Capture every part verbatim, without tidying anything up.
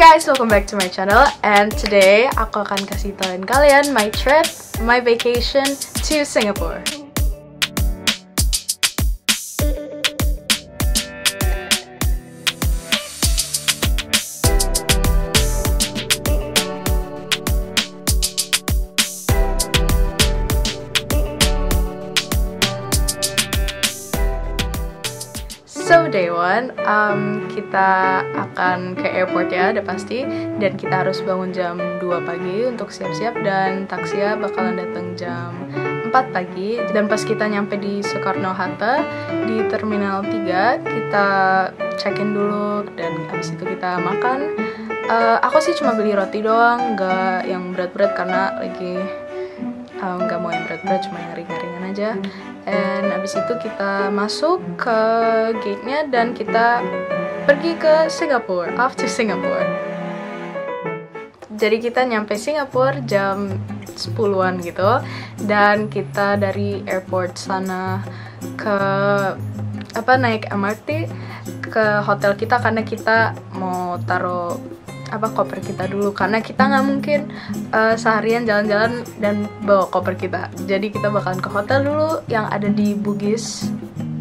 Hey guys, welcome back to my channel, and today aku akan kasih tauin kalian my trip, my vacation to Singapore. So day one, um, kita akan ke airport ya, udah pasti. Dan kita harus bangun jam dua pagi untuk siap-siap, dan taksia bakalan datang jam empat pagi. Dan pas kita nyampe di Soekarno-Hatta, di terminal tiga, kita check-in dulu, dan habis itu kita makan. uh, Aku sih cuma beli roti doang, nggak yang berat-berat karena lagi nggak um, mau yang berat-berat, cuma yang ringan-ringan aja. And abis itu kita masuk ke gate-nya dan kita pergi ke Singapore, off to Singapore. Jadi kita nyampe Singapore jam sepuluhan gitu, dan kita dari airport sana ke apa naik M R T ke hotel kita karena kita mau taruh apa koper kita dulu, karena kita nggak mungkin uh, seharian jalan-jalan dan bawa koper kita. Jadi kita bakalan ke hotel dulu yang ada di Bugis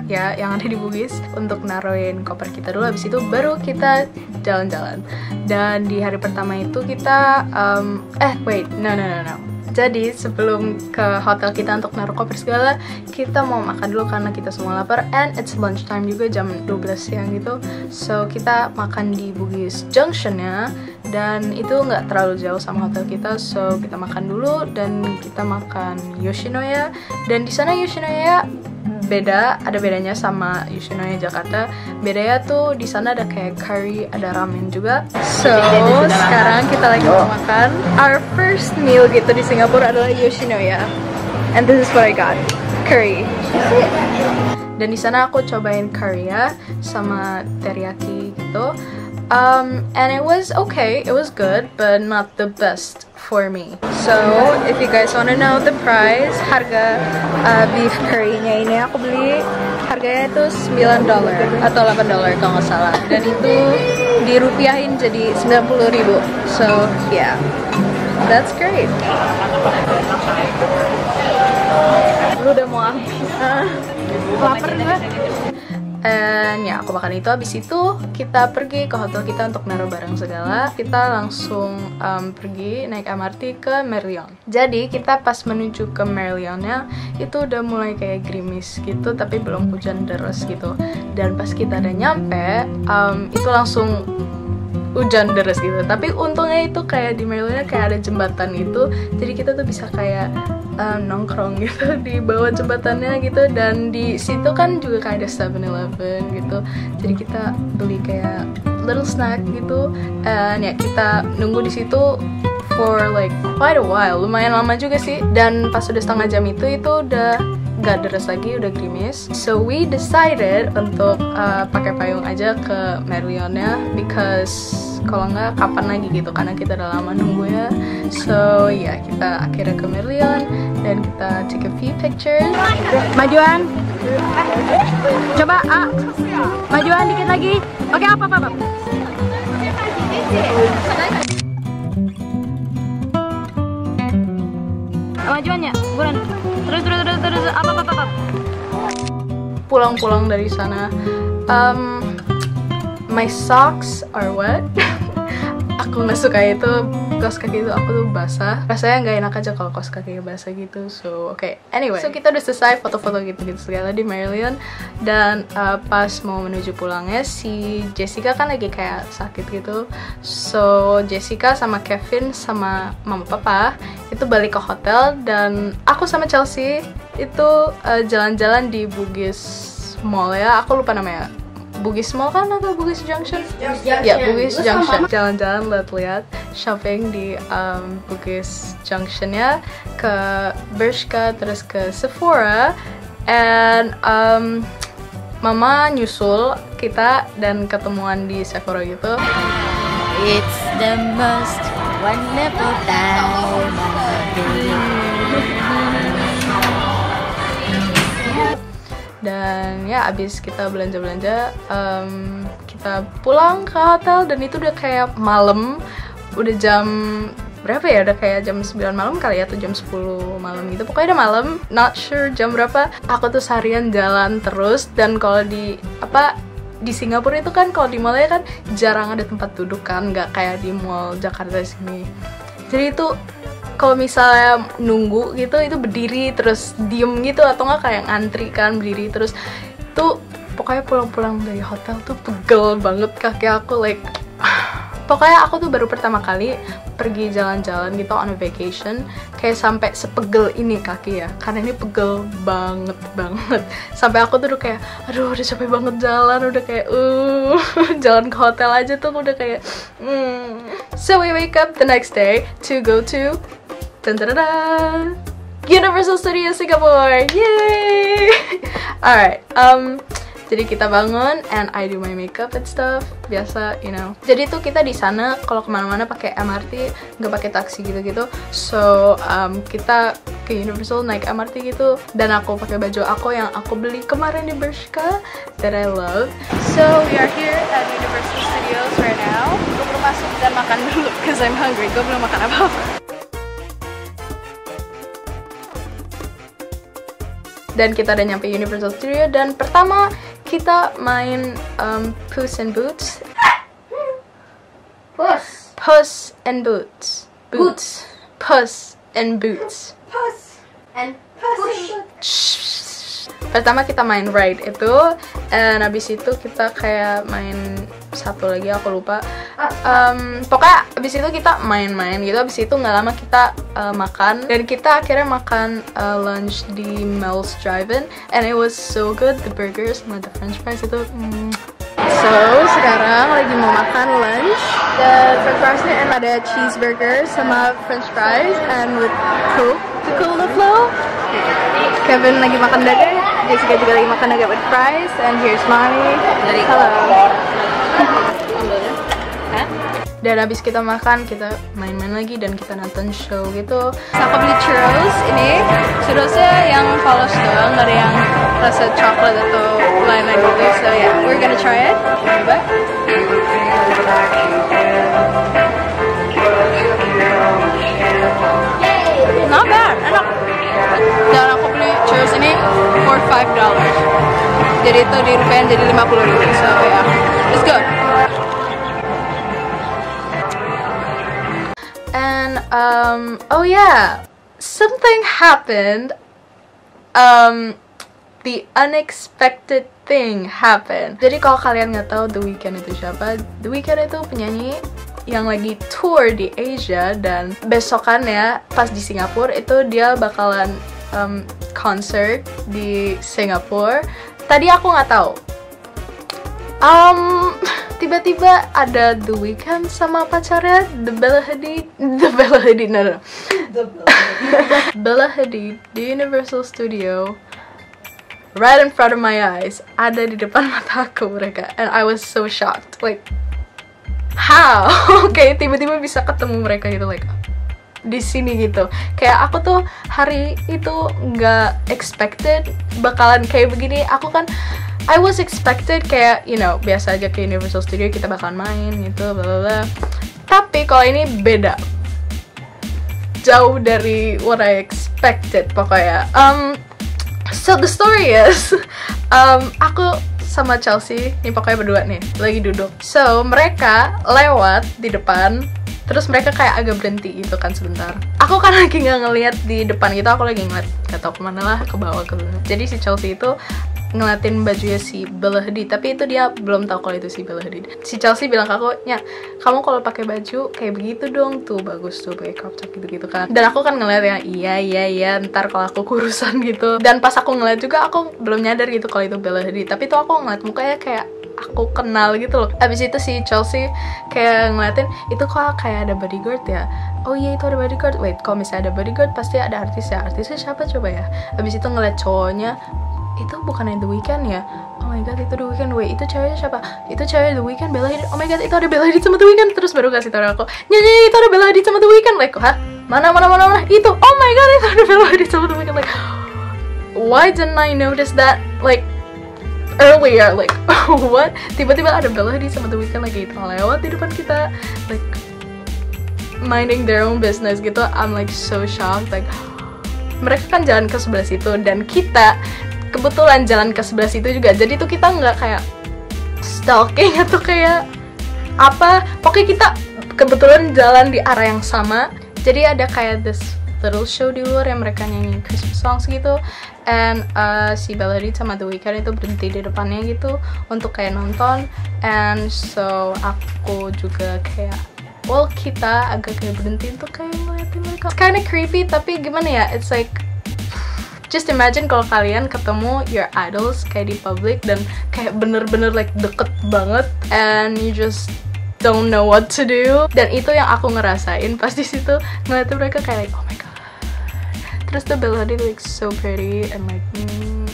ya, yang ada di Bugis untuk naruhin koper kita dulu, habis itu baru kita jalan-jalan. Dan di hari pertama itu kita um, eh wait no no no no jadi sebelum ke hotel kita untuk naruh koper segala, kita mau makan dulu karena kita semua lapar, and it's lunch time juga, jam dua belas siang gitu. So kita makan di Bugis Junction ya, dan itu nggak terlalu jauh sama hotel kita. So kita makan dulu, dan kita makan Yoshinoya. Dan di sana Yoshinoya beda, ada bedanya sama Yoshinoya Jakarta. Bedanya tuh di sana ada kayak curry, ada ramen juga. So sekarang kita lagi mau makan. Our first meal gitu di Singapura adalah Yoshinoya, and this is what I got, curry. Dan di sana aku cobain curry ya sama teriyaki gitu. Um, and it was okay, it was good, but not the best for me. So, if you guys want to know the price, harga uh, beef curry-nya ini aku beli, harganya itu sembilan dolar atau delapan dolar kalau nggak salah. Dan itu dirupiahin jadi sembilan puluh ribu. So, yeah, that's great. Lu udah mau habis? Laper nggak? Dan ya aku makan itu, habis itu kita pergi ke hotel kita untuk naruh barang segala. Kita langsung um, pergi naik M R T ke Merlion. Jadi kita pas menuju ke Merlionnya itu udah mulai kayak gerimis gitu, tapi belum hujan deras gitu. Dan pas kita udah nyampe um, itu langsung hujan deras gitu. Tapi untungnya itu kayak di Merlionnya kayak ada jembatan gitu, jadi kita tuh bisa kayak Um, nongkrong gitu di bawah jembatannya gitu. Dan di situ kan juga kayak ada seven eleven gitu, jadi kita beli kayak little snack gitu. Dan ya kita nunggu di situ for like quite a while, lumayan lama juga sih. Dan pas udah setengah jam itu itu udah gak deras lagi, udah gerimis. So we decided untuk uh, pakai payung aja ke Merlionnya, because kalau nggak kapan lagi gitu, karena kita udah lama nunggu ya. So ya yeah, kita akhirnya ke Merlion dan kita take a few pictures. Majuan, coba ah. Majuan dikit lagi. Oke, apa apa apa. Majuan ya, buruan. Terus terus terus terus apa apa apa. Pulang-pulang dari sana. Um, My socks are wet. Aku nggak suka itu, kaos kaki itu aku tuh basah. Rasanya nggak enak aja kalau kaos kaki basah gitu. So oke, okay. Anyway, so kita udah selesai foto-foto gitu-gitu segala di Merlion. Dan uh, pas mau menuju pulangnya, si Jessica kan lagi kayak sakit gitu. So Jessica sama Kevin sama mama papa itu balik ke hotel, dan aku sama Chelsea itu jalan-jalan uh, di Bugis Mall ya. Aku lupa namanya. Bugis Mall kan atau Bugis Junction? Junction. Ya, Bugis Junction. Jalan-jalan, lihat-lihat, shopping di um, Bugis Junction ya, ke Bershka, terus ke Sephora, and um, mama nyusul kita dan ketemuan di Sephora gitu. It's the most wonderful time. Dan ya abis kita belanja-belanja, um, kita pulang ke hotel dan itu udah kayak malam, udah jam berapa ya? Udah kayak jam sembilan malam kali ya, atau jam sepuluh malam gitu. Pokoknya udah malam, not sure jam berapa. Aku tuh seharian jalan terus, dan kalau di apa di Singapura itu kan kalau di mallnya kan jarang ada tempat duduk kan, nggak kayak di mall Jakarta sini. Jadi itu kalau misalnya nunggu gitu, itu berdiri terus diem gitu, atau nggak kayak ngantri kan, berdiri terus. Tuh pokoknya pulang-pulang dari hotel tuh pegel banget kaki aku, like pokoknya aku tuh baru pertama kali pergi jalan-jalan gitu on a vacation kayak sampai sepegel ini kaki ya, karena ini pegel banget banget sampai aku tuh udah kayak aduh udah capek banget jalan, udah kayak uh jalan ke hotel aja tuh udah kayak mm. So we wake up the next day to go to Tentadada! Universal Studios Singapore! Yay! Alright, um, jadi kita bangun and I do my makeup and stuff, biasa, you know. Jadi tuh kita di sana kalau kemana-mana pakai M R T, nggak pakai taksi gitu-gitu. So um, kita ke Universal naik M R T gitu, dan aku pakai baju aku yang aku beli kemarin di Bershka that I love. So we are here at Universal Studios right now. Gue perlu masuk dan makan dulu, cause I'm hungry. Gue belum makan apa-apa. Dan kita udah nyampe Universal Studio, dan pertama kita main um, Puss and Boots. Puss. Puss and Boots. Boots. Puss and Boots. Puss and Puss. Pertama kita main ride itu, dan abis itu kita kayak main satu lagi aku lupa. Um, pokoknya abis itu kita main-main gitu, abis itu nggak lama kita uh, makan, dan kita akhirnya makan uh, lunch di Mel's Drive-In, and it was so good, the burgers sama the french fries itu mm. So, sekarang lagi mau makan lunch, dan french friesnya and ada cheeseburger sama french fries, and with coke to cool the flow. Kevin lagi makan dagang, Jessica juga lagi makan dagang with fries, and here's mommy. Hello. Dan habis kita makan, kita main-main lagi dan kita nonton show gitu. Aku beli churros ini, churrosnya yang polos doang, gak ada yang rasa coklat atau lain-lain gitu. So yeah, we're gonna try it. Coba. Not bad, enak. Dan aku beli churros ini for five dollars. Jadi itu di rupiah jadi lima puluh ribu. So yeah, it's good. And um oh yeah, something happened. Um the unexpected thing happened. Jadi kalau kalian nggak tahu The Weeknd itu siapa, The Weeknd itu penyanyi yang lagi tour di Asia, dan besokannya pas di Singapura itu dia bakalan um, concert di Singapura. Tadi aku nggak tahu. Um Tiba-tiba ada The Weeknd sama pacarnya, The Bella Hadid, The Bella Hadid, no, no. The Bella Hadid. Bella Hadid di Universal Studio, right in front of my eyes, ada di depan mata aku mereka, and I was so shocked, like, how? Kayak tiba-tiba bisa ketemu mereka gitu, like, di sini gitu. Kayak aku tuh hari itu nggak expected bakalan kayak begini. Aku kan I was expected kayak, you know, biasa aja ke Universal Studio kita bakalan main gitu, bla bla bla. Tapi kalau ini beda, jauh dari what I expected pokoknya. Um, so the story is, um, aku sama Chelsea, ini pokoknya berdua nih, lagi duduk. So mereka lewat di depan, terus mereka kayak agak berhenti gitu kan sebentar. Aku kan lagi nggak ngeliat di depan gitu, aku lagi ngeliat nggak tau kemana lah, ke bawah ke bawah. Jadi si Chelsea itu ngeliatin bajunya si Bella Hadid, tapi itu dia belum tahu kalau itu si Bella Hadid. Si Chelsea bilang ke aku, "Nya, kamu kalau pakai baju kayak begitu dong, tuh bagus tuh pakai crop top gitu-gitu kan." Dan aku kan ngeliat yang iya iya iya, ntar kalau aku kurusan gitu. Dan pas aku ngeliat juga aku belum nyadar gitu kalau itu Bella Hadid, tapi tuh aku ngeliat mukanya kayak aku kenal gitu loh. Abis itu si Chelsea kayak ngeliatin, itu kok kayak ada bodyguard ya? Oh iya itu ada bodyguard. Wait, kalau misalnya ada bodyguard pasti ada artis ya. Artisnya siapa coba ya? Abis itu ngeliat cowoknya, itu bukannya The Weeknd ya? Oh my god, itu The Weeknd. Wait, itu ceweknya siapa? Itu cewek The Weeknd, Bella Hadid. Oh my god, itu ada Bella Hadid sama The Weeknd. Terus baru kasih tau aku, nyanyi itu ada Bella Hadid sama The Weeknd. Like, hah? Mana, mana, mana, mana? Itu, oh my god, itu ada Bella Hadid sama The Weeknd. Like, why didn't I notice that like earlier? Like what? Tiba-tiba ada Bella Hadid sama The Weeknd lagi like, lewat di depan kita, like minding their own business gitu. I'm like so shocked. Like mereka kan jalan ke sebelah situ dan kita kebetulan jalan ke sebelah situ juga. Jadi tuh kita nggak kayak stalking atau kayak apa, pokoknya kita kebetulan jalan di arah yang sama. Jadi ada kayak this little show di luar yang mereka nyanyi Christmas songs gitu, and uh, si Bella Hadid sama The Weeknd itu berhenti di depannya gitu untuk kayak nonton. And so aku juga kayak, well kita agak kayak berhenti untuk kayak ngeliatin mereka. It's kinda creepy tapi gimana ya, it's like just imagine kalau kalian ketemu your idols kayak di public dan kayak bener-bener like deket banget and you just don't know what to do. Dan itu yang aku ngerasain pas di situ ngeliatin mereka kayak like, oh my god. Terus tuh Bella Hadid like so pretty and like mm.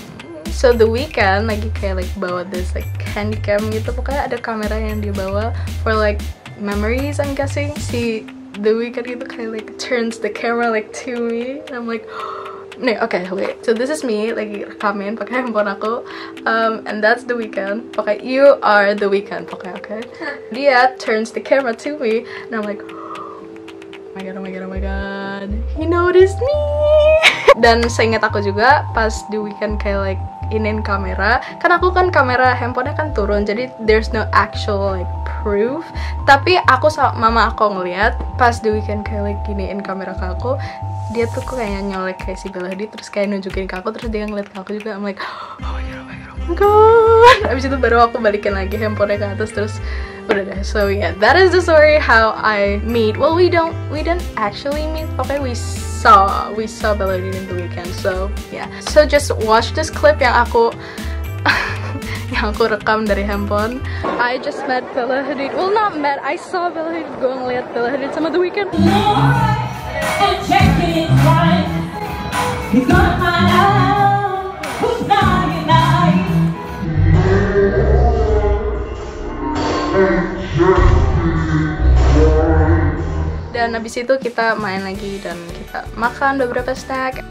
So The Weeknd lagi kayak like bawa this like handy cam gitu, pokoknya ada kamera yang dibawa for like memories I'm guessing. Si The Weeknd gitu kayak like turns the camera like to me and I'm like nih, oke, okay, wait. So this is me lagi rekamin pakai handphone aku, um, and that's The Weeknd. Pakai you are The Weeknd. Pakai, oke. Okay? Dia turns the camera to me, and I'm like, oh my god, oh my god, oh my god, he noticed me. Dan seingat aku juga pas The Weeknd kayak like inin kamera, kan aku kan kamera handphonenya kan turun, jadi there's no actual like proof. Tapi aku sama mama aku ngeliat pas The Weeknd kayak like giniin kamera ke aku. Dia tuh kayak nyolek kayak si Bella Hadid terus kayak nunjukin ke aku, terus dia ngeliat ke aku juga. I'm like oh my god, oh my god, oh my god. Abis itu baru aku balikin lagi handphonenya ke atas terus udah deh. So yeah, that is the story how I meet. Well, we don't we didn't actually meet. Okay, we saw we saw Bella Hadid in The Weeknd. So yeah, so just watch this clip yang aku yang aku rekam dari handphone. I just met Bella Hadid. Well, not met. I saw Bella Hadid. Gue ngeliat Bella Hadid sama The Weeknd. And check it right. He's gonna find out who's naughty night. Dan habis itu kita main lagi dan kita makan beberapa snack.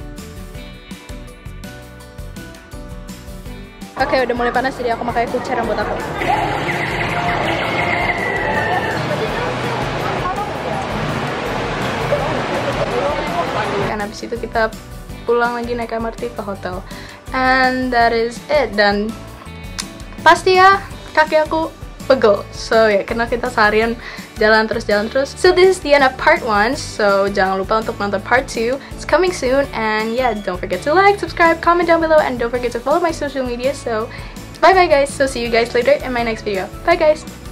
Oke, okay, udah mulai panas jadi aku pakai kucing rambut aku. Habis itu kita pulang lagi naik M R T ke hotel, and that is it. Dan pasti ya kaki aku pegel, so ya karena kita seharian jalan terus jalan terus. So this is the end of part one. So jangan lupa untuk nonton part two. It's coming soon, and yeah, don't forget to like, subscribe, comment down below, and don't forget to follow my social media. So bye bye guys. So see you guys later in my next video. Bye guys.